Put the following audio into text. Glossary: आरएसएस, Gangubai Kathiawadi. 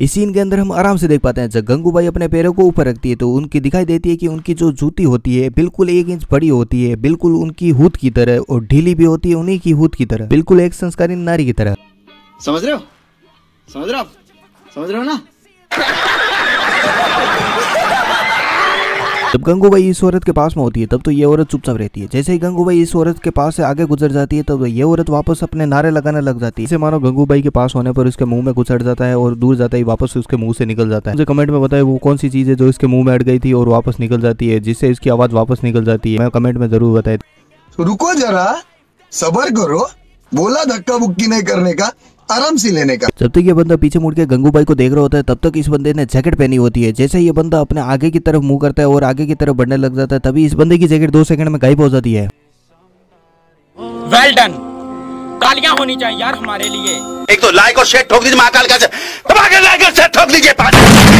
इस सीन के अंदर हम आराम से देख पाते हैं जब गंगूबाई अपने पैरों को ऊपर रखती है तो उनकी दिखाई देती है कि उनकी जो जूती होती है बिल्कुल 1 इंच बड़ी होती है, बिल्कुल उनकी हूत की तरह, और ढीली भी होती है उन्हीं की हूत की तरह, बिल्कुल एक संस्कारी नारी की तरह। समझ रहे हो? समझ रहे हो? समझ रहे हो ना? जब गंगूबाई इस औरत के पास में होती है तब तो ये औरत चुपचाप रहती है। जैसे ही गंगूबाई इस औरत के पास से आगे गुजर जाती है तब तो ये औरत वापस अपने नारे लगाने लग जाती है। इसे मानो गंगूबाई के पास होने पर उसके मुंह में कुछ अट जाता है और दूर जाता ही वापस उसके मुंह से निकल जाता है। मुझे कमेंट में बताए वो कौन सी चीज है जो इसके मुंह में अट गई थी और वापस निकल जाती है, जिससे इसकी आवाज वापस निकल जाती है। मैं कमेंट में जरूर बताए। रुको जरा, सब्र करो, बोला धक्का बुक्की नहीं करने का, आराम से लेने का। जब तक ये बंदा पीछे मुड़ के गंगूबाई को देख रहा होता है तब तक इस बंदे ने जैकेट पहनी होती है। जैसे ये बंदा अपने आगे की तरफ मुंह करता है और आगे की तरफ बढ़ने लग जाता है तभी इस बंदे की जैकेट 2 सेकंड में गायब हो जाती है। वेल डन, तालियां होनी चाहिए यार हमारे लिए। एक तो लाइक और शेयर ठोक दीजिए, महाकाल का दबा के लाइक और शेयर ठोक दीजिए।